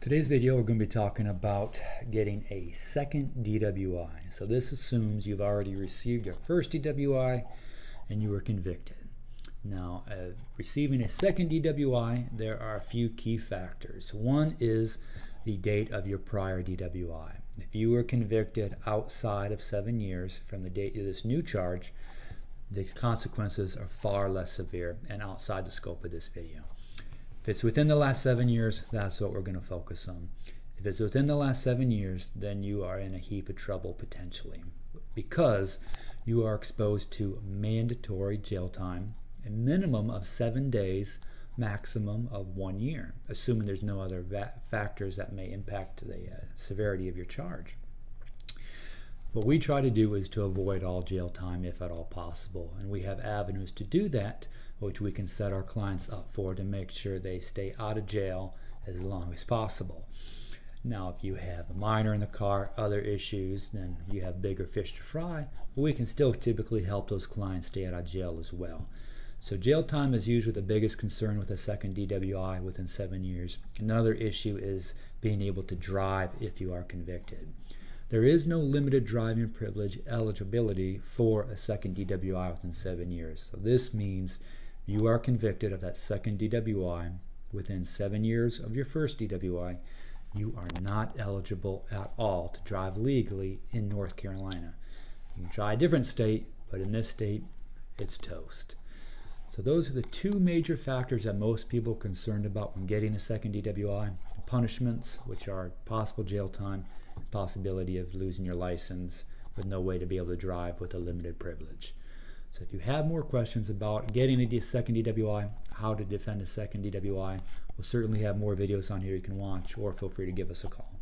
Today's video we're going to be talking about getting a second DWI. So this assumes you've already received your first DWI and you were convicted. Now receiving a second DWI, there are a few key factors. One is the date of your prior DWI. If you were convicted outside of 7 years from the date of this new charge, the consequences are far less severe and outside the scope of this video. If it's within the last 7 years, that's what we're going to focus on. If it's within the last 7 years, then you are in a heap of trouble potentially because you are exposed to mandatory jail time, a minimum of 7 days, maximum of 1 year, assuming there's no other factors that may impact the severity of your charge. What we try to do is to avoid all jail time if at all possible, and we have avenues to do that which we can set our clients up for to make sure they stay out of jail as long as possible. Now if you have a minor in the car, other issues, then you have bigger fish to fry, but we can still typically help those clients stay out of jail as well. So jail time is usually the biggest concern with a second DWI within 7 years. Another issue is being able to drive if you are convicted. There is no limited driving privilege eligibility for a second DWI within 7 years. So this means you are convicted of that second DWI within 7 years of your first DWI. You are not eligible at all to drive legally in North Carolina. You can try a different state, but in this state, it's toast. So those are the two major factors that most people are concerned about when getting a second DWI. Punishments, which are possible jail time, possibility of losing your license with no way to be able to drive with a limited privilege. So if you have more questions about getting a second DWI, how to defend a second DWI, we'll certainly have more videos on here you can watch, or feel free to give us a call.